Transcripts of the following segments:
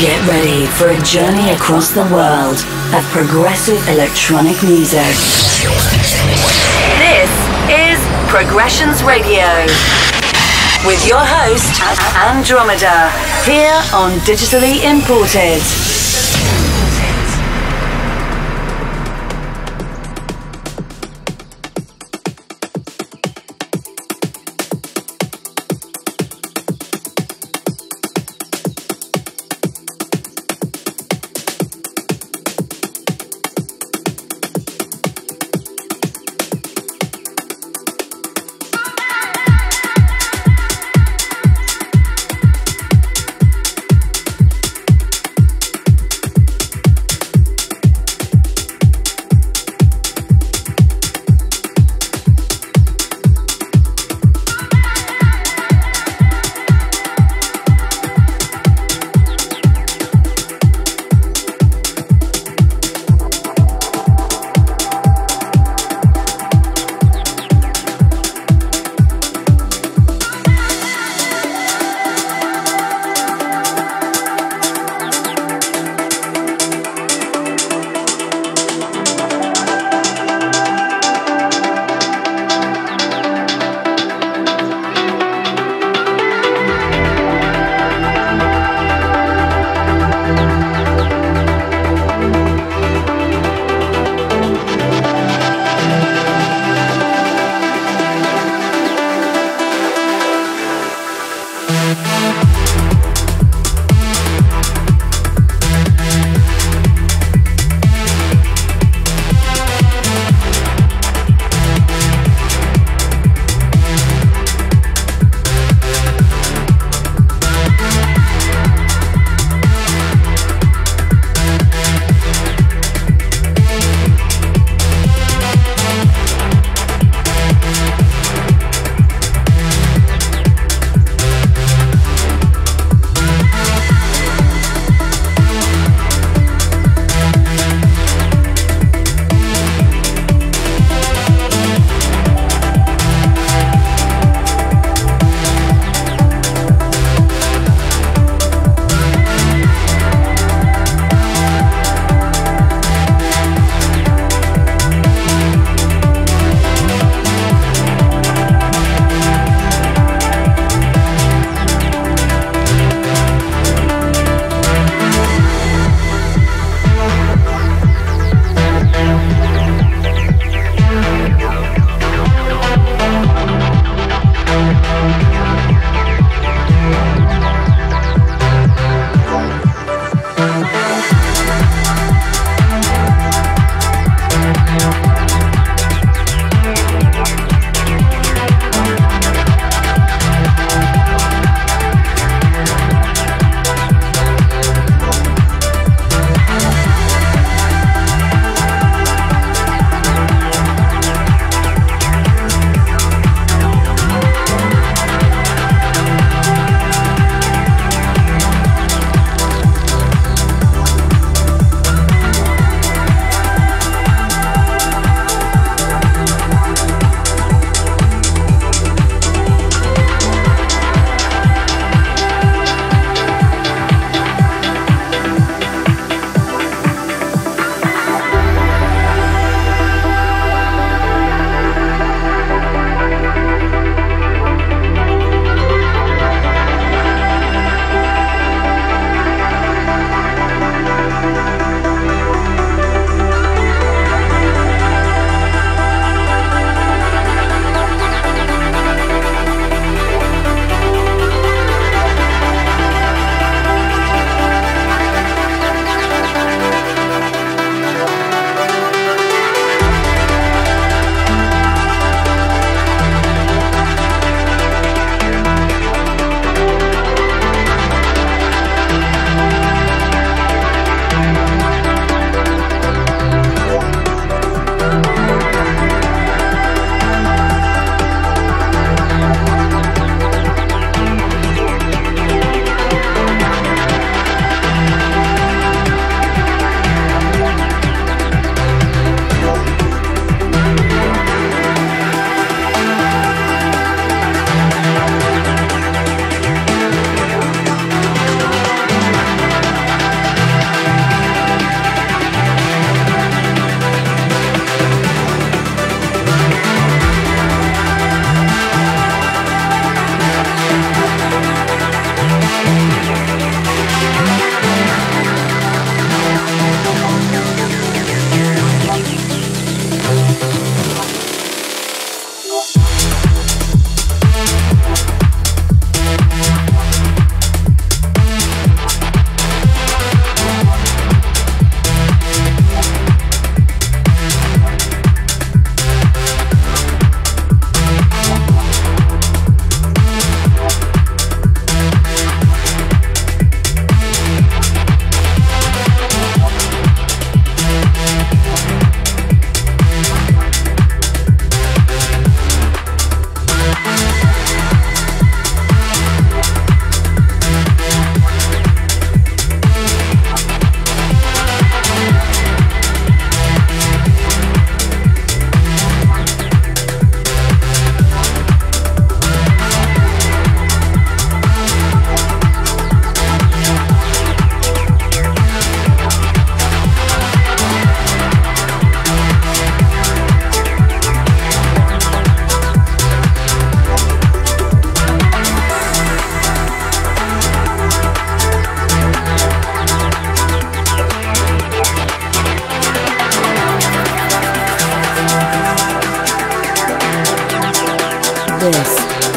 Get ready for a journey across the world of progressive electronic music. This is Progressions Radio with your host, Andromedha, here on Digitally Imported.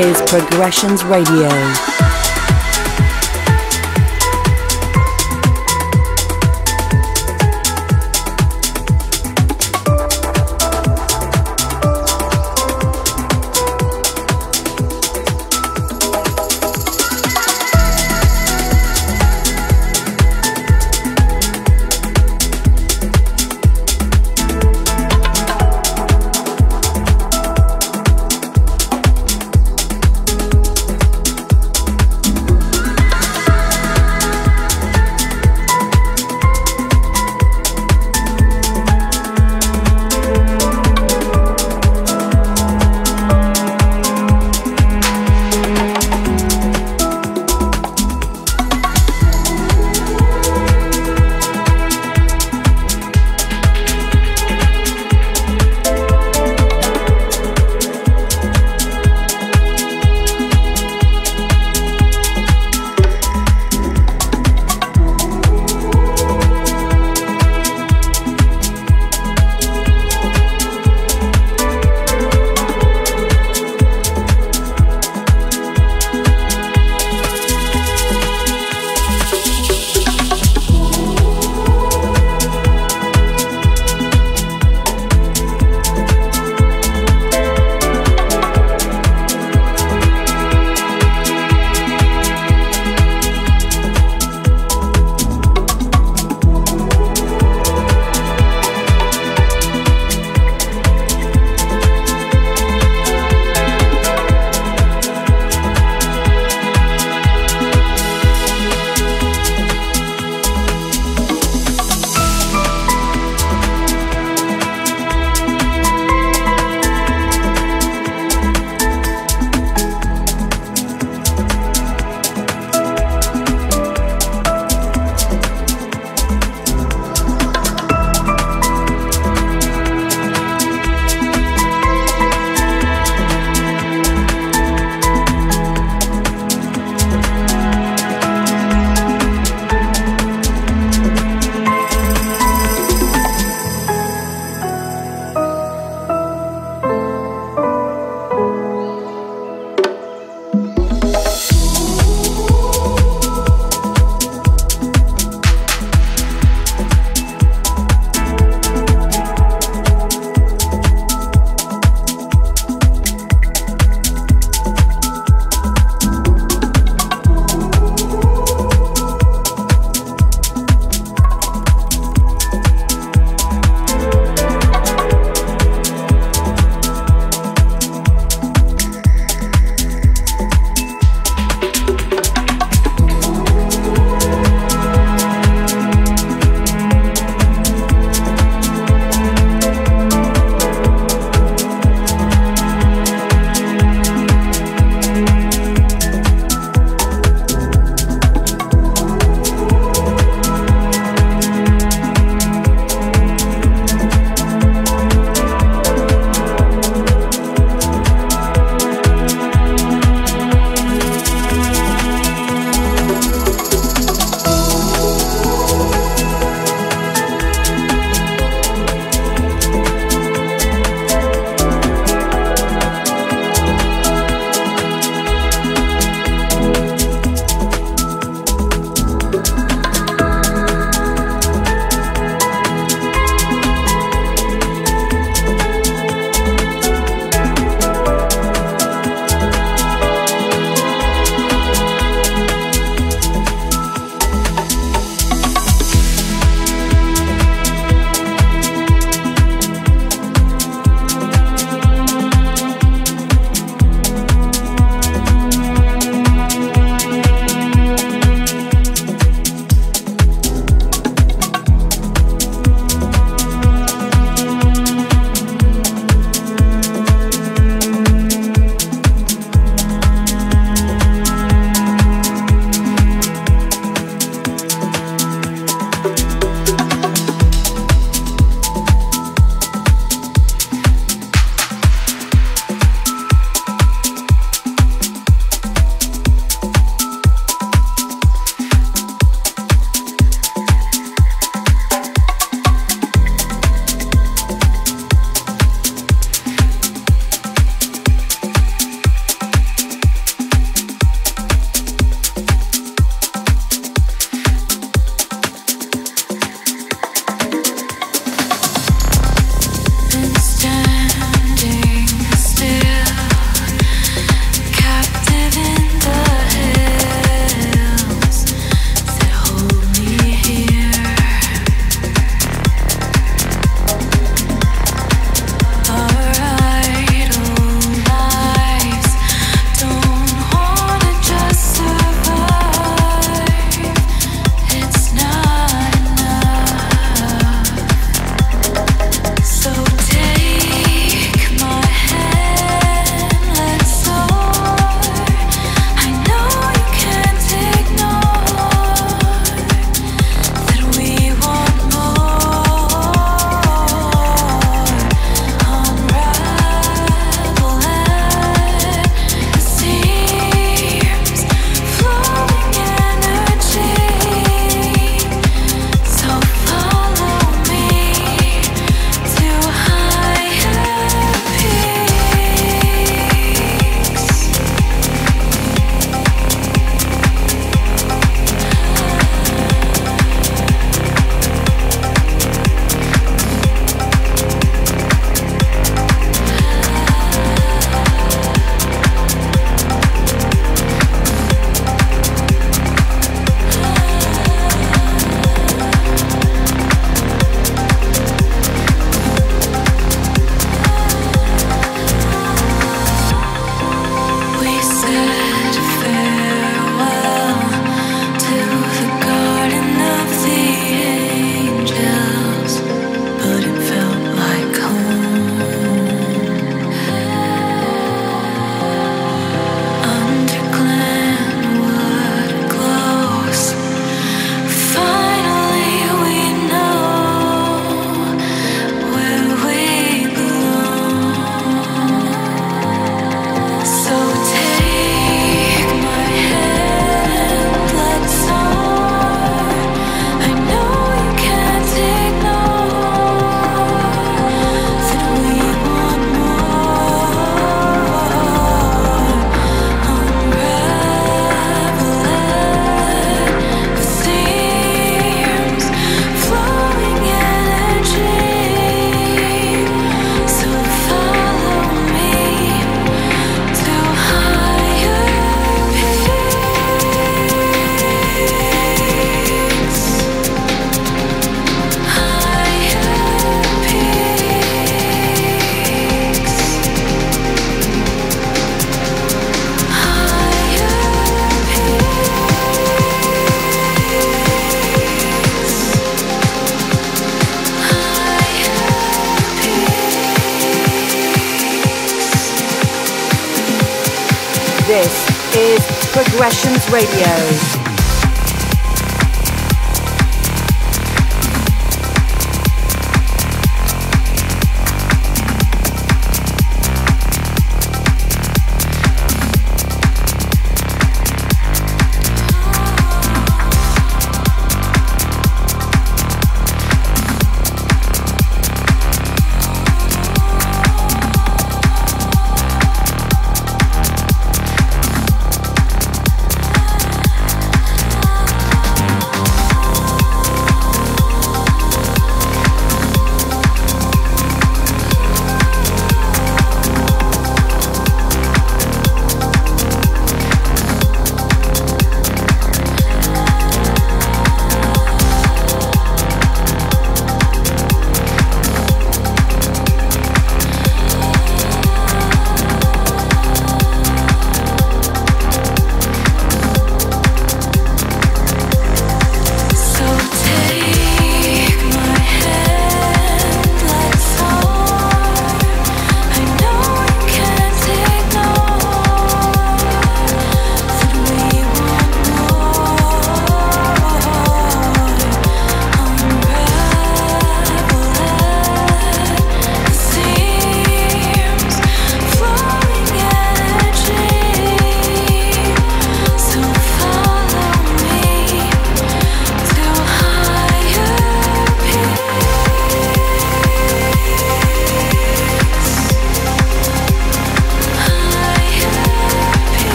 is Progressions Radio. Progressions Radio.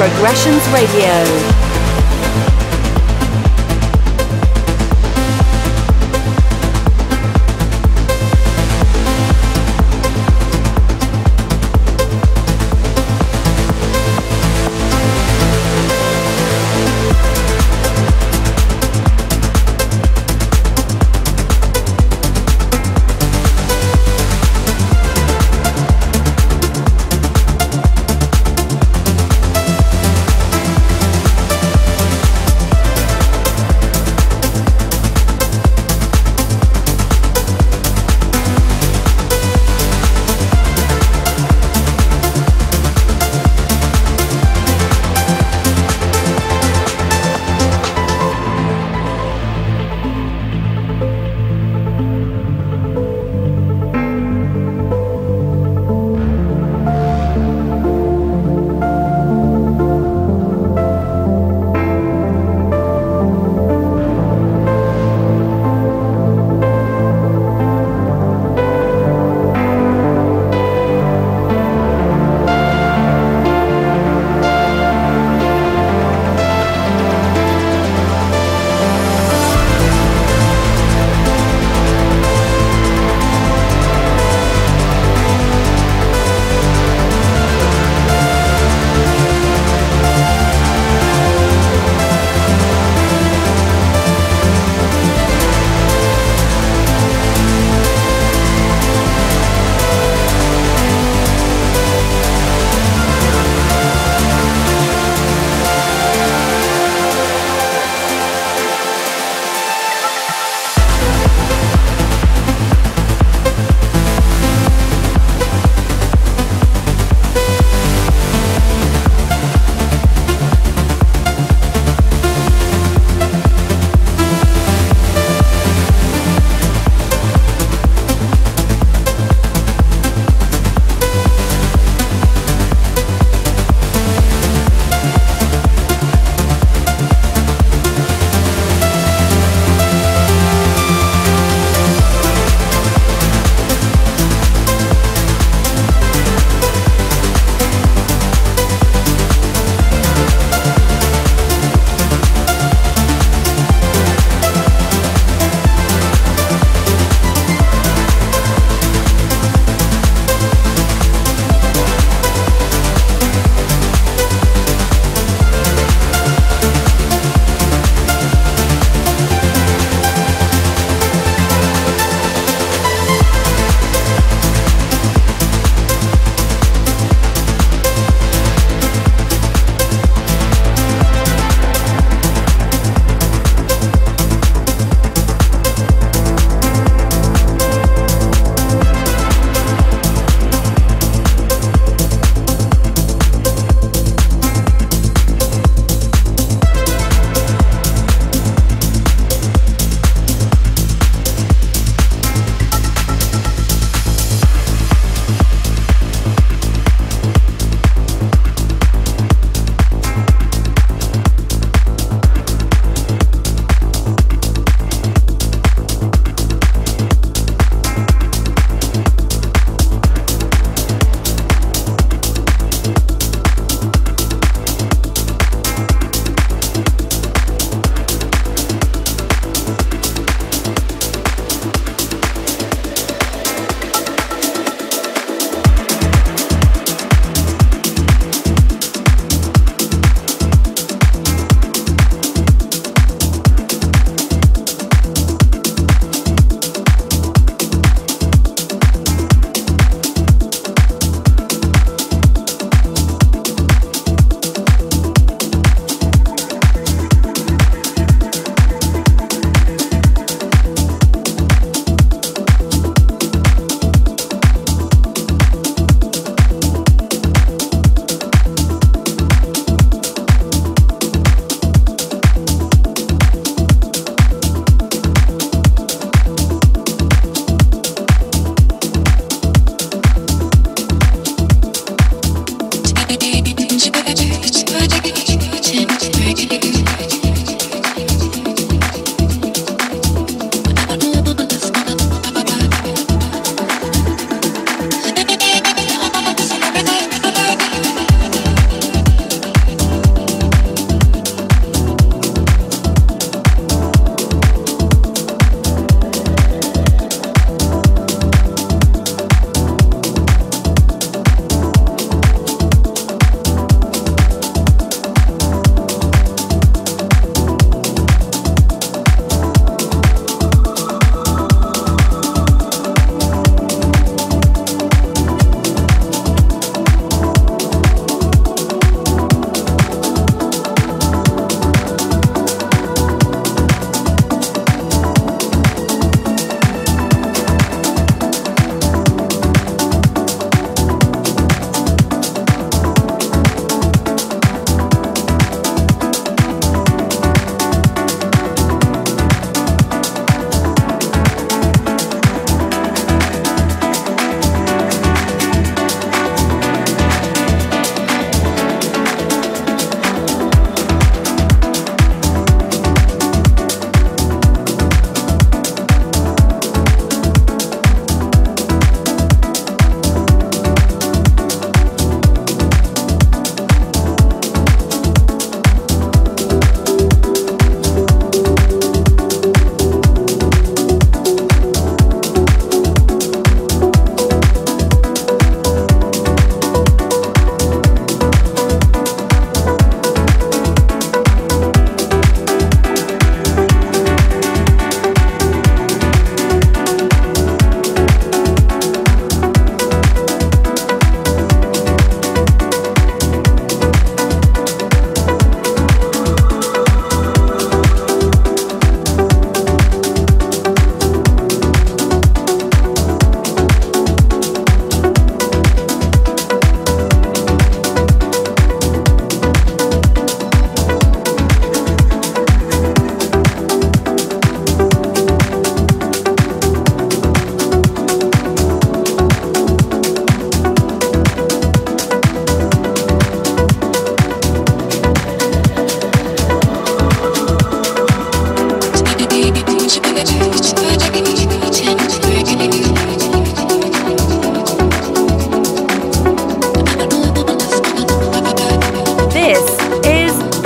Progressions Radio.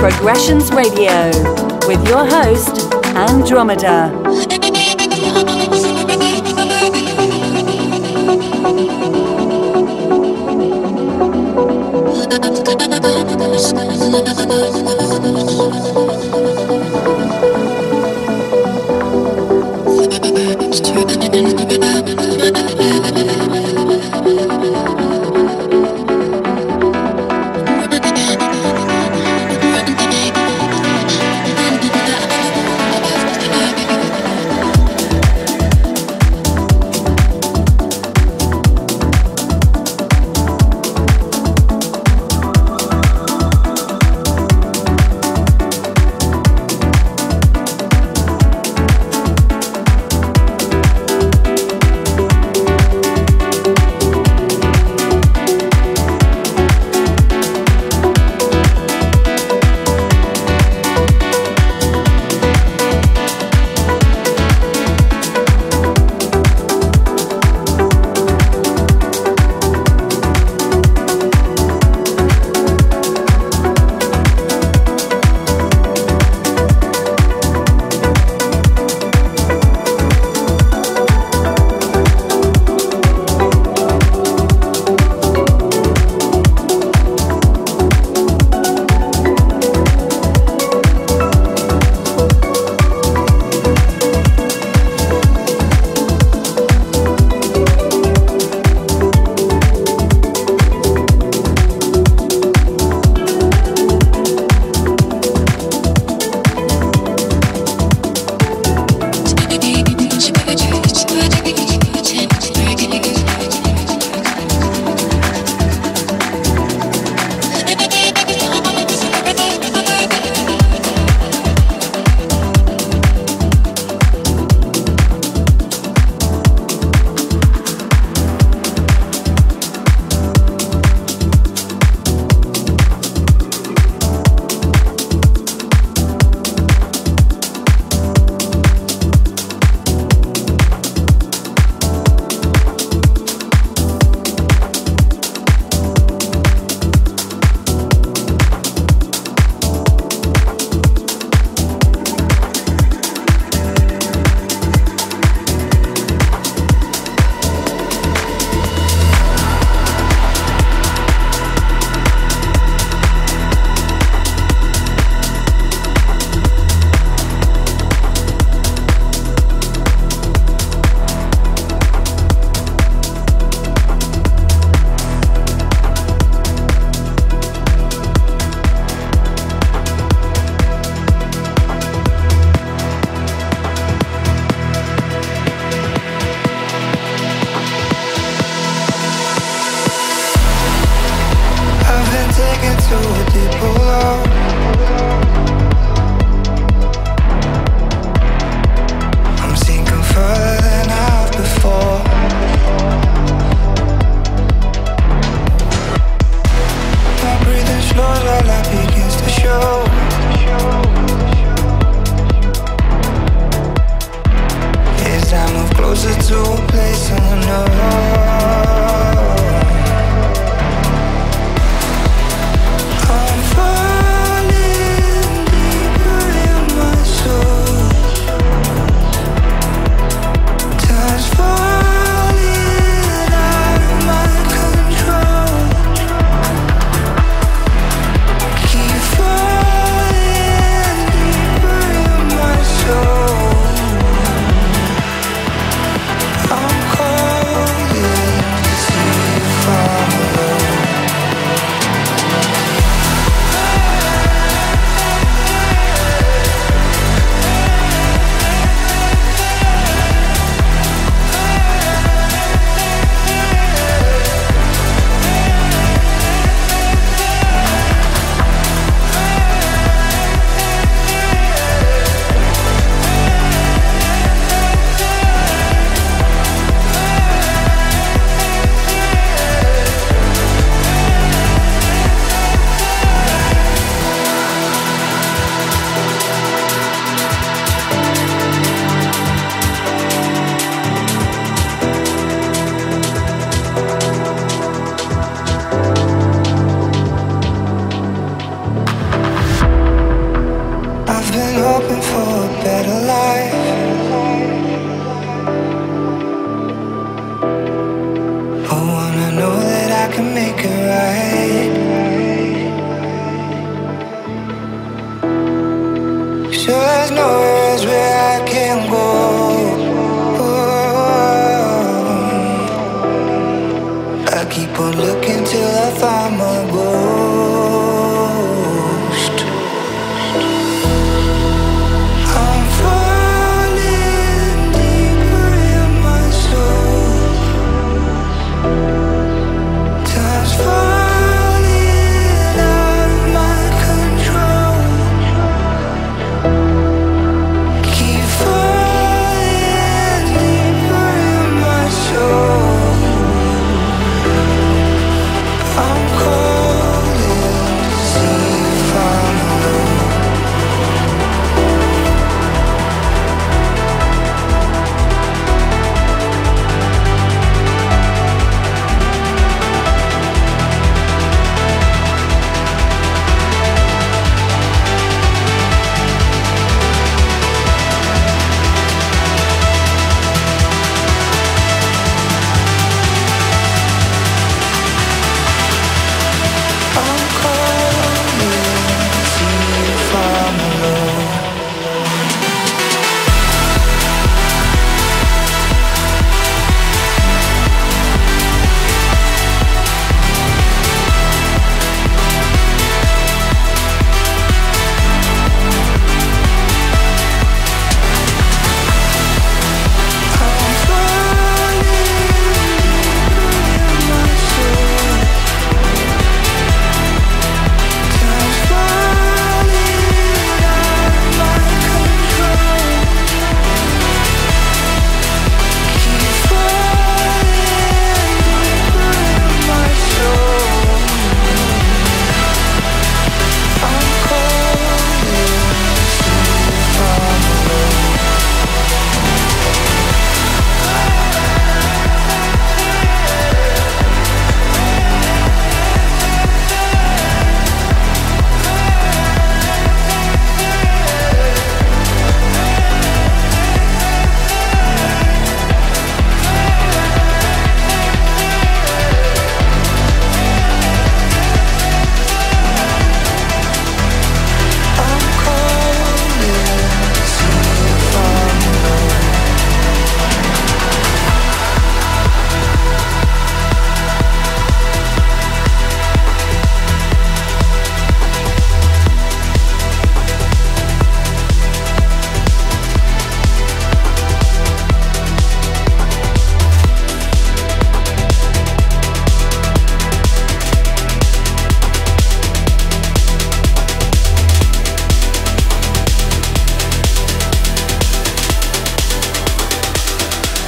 Progressions Radio with your host, Andromedha.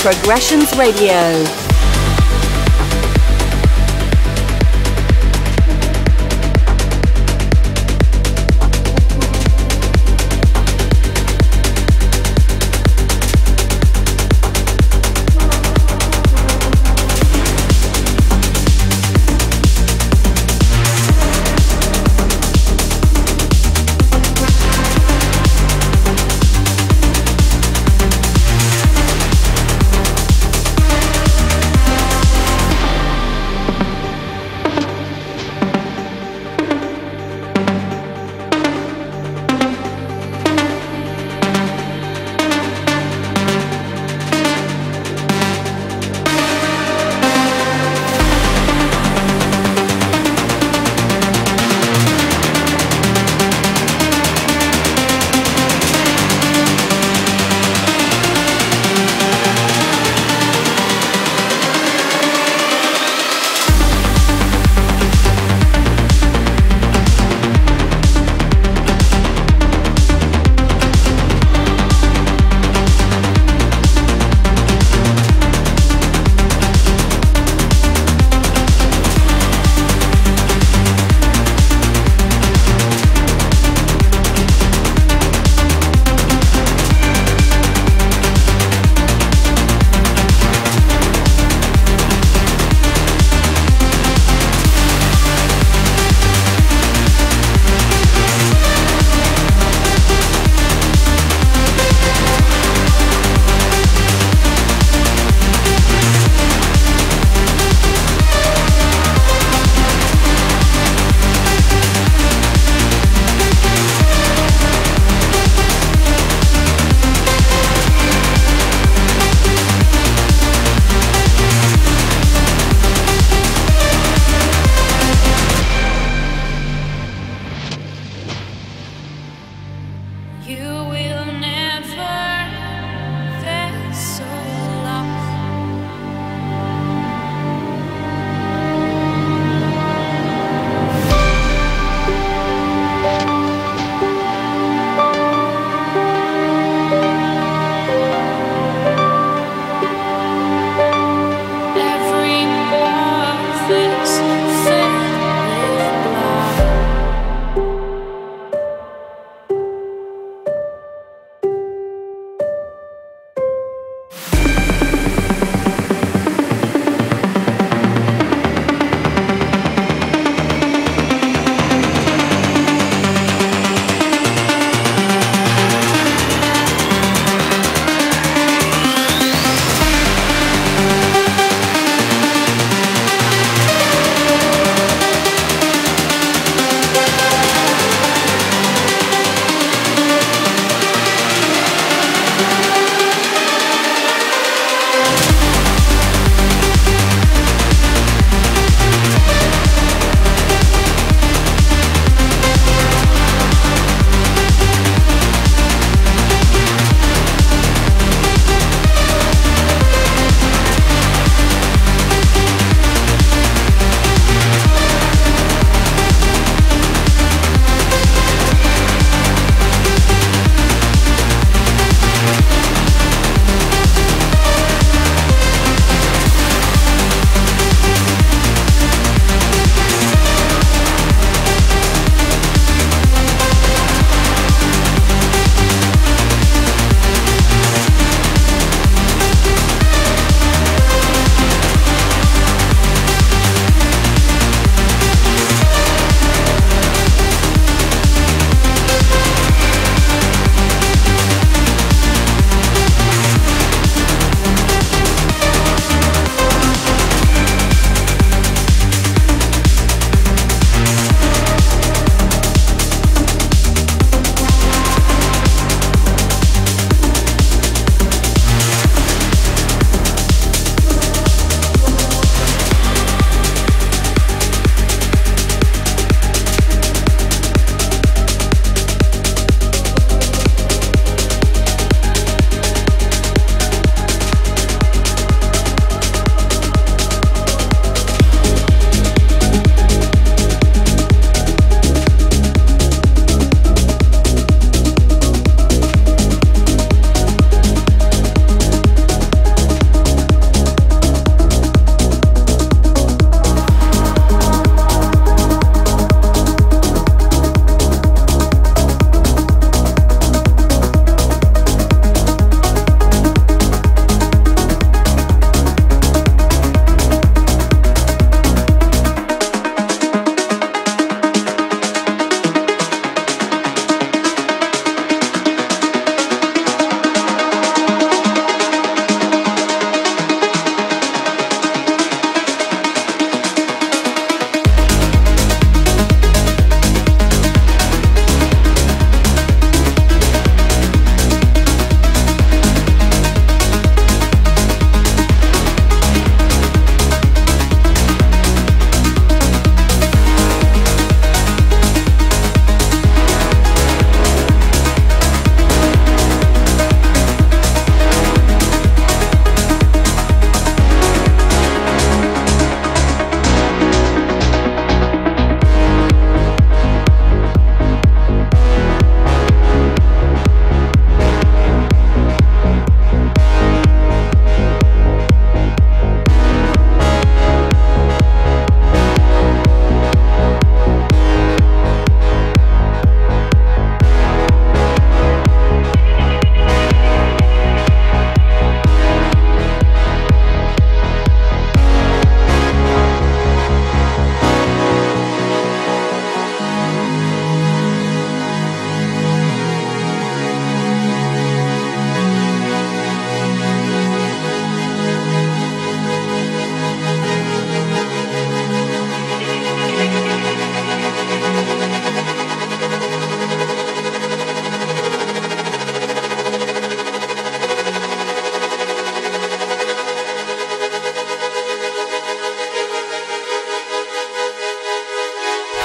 Progressions Radio.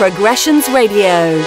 Progressions Radio.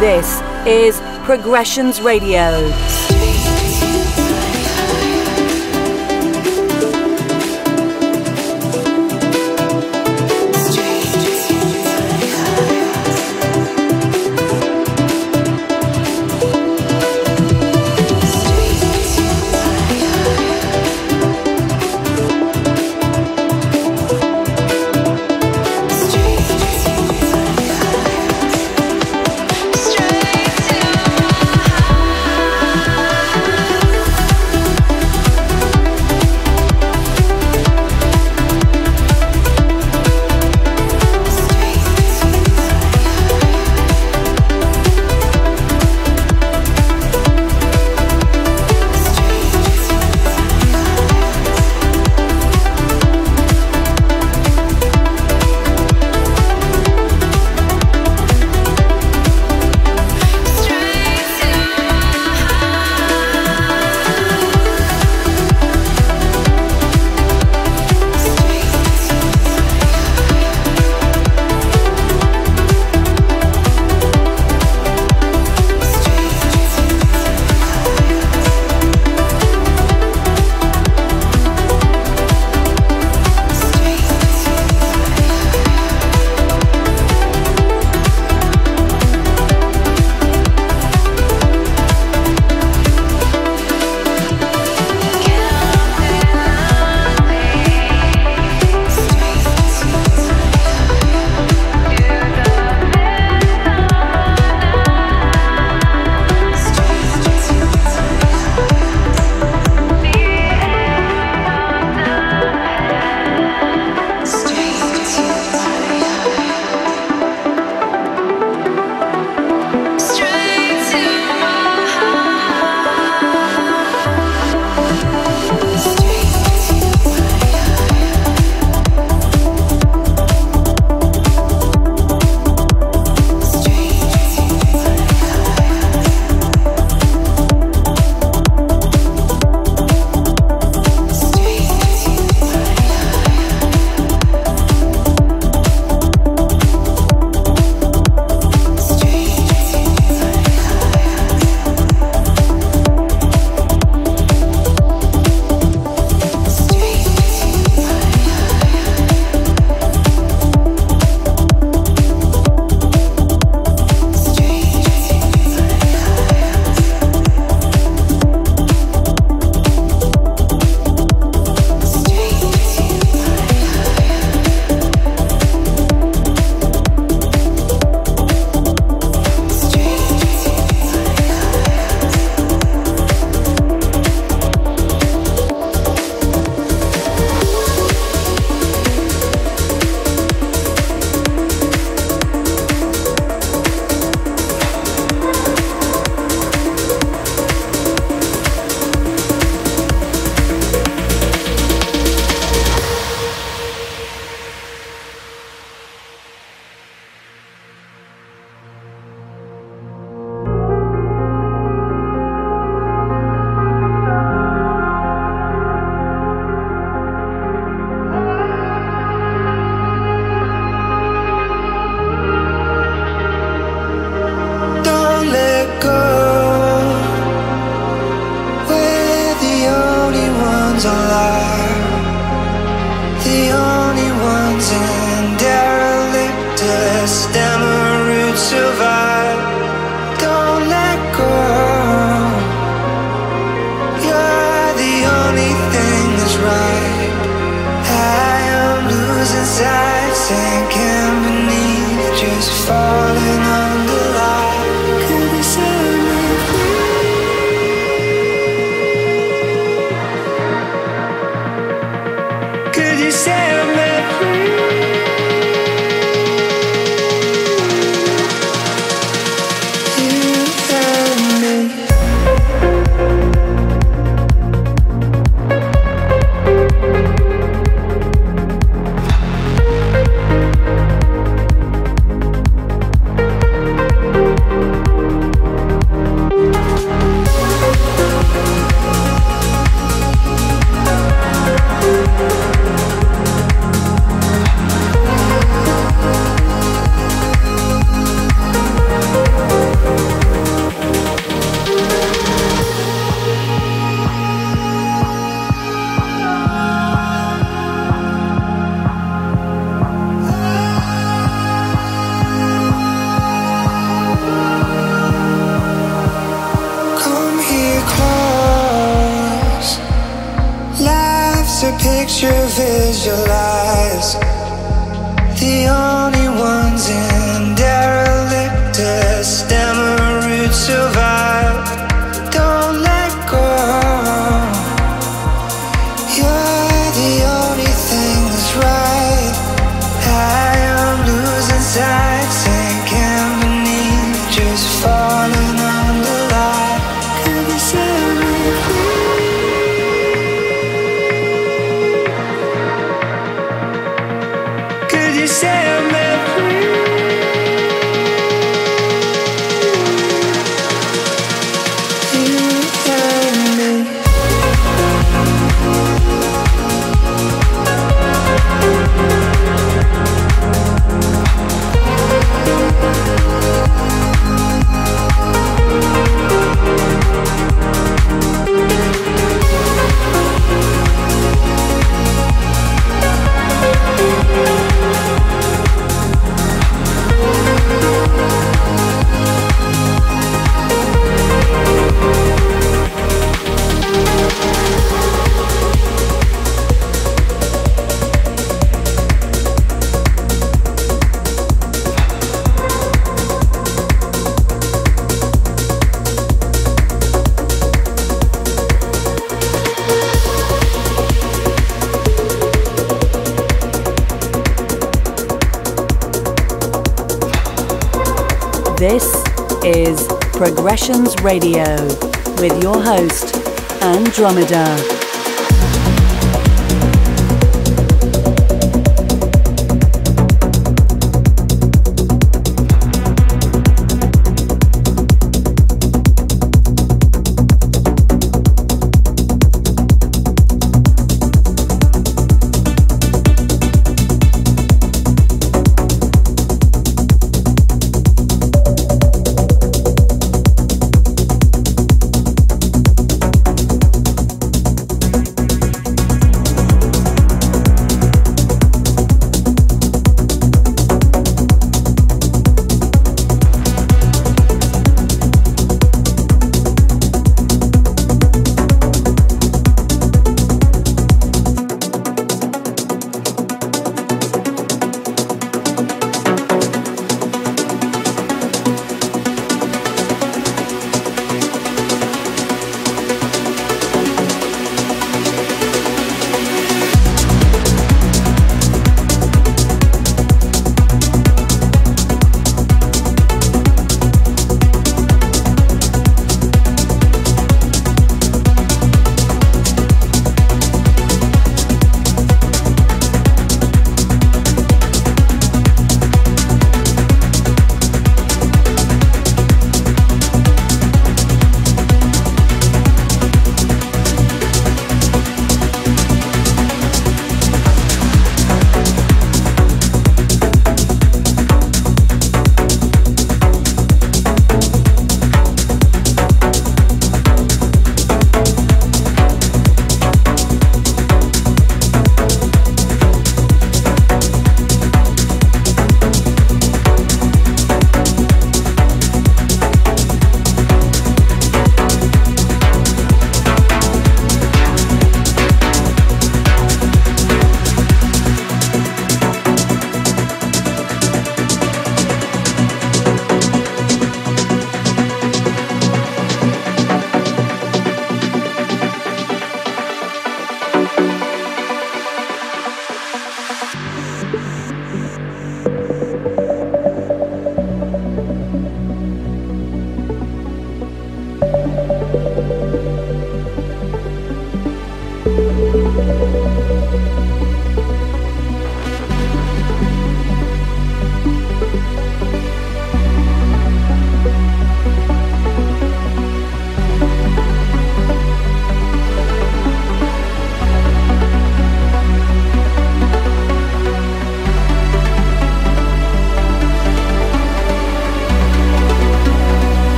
This is Progressions Radio. you visualize, the only ones in derelict stammer root survive. Don't let go. You're the only thing that's right. I am losing sight, sinking beneath, just falling on the light. Could be everything. This is Progressions Radio with your host, Andromedha.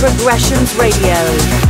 Progressions Radio.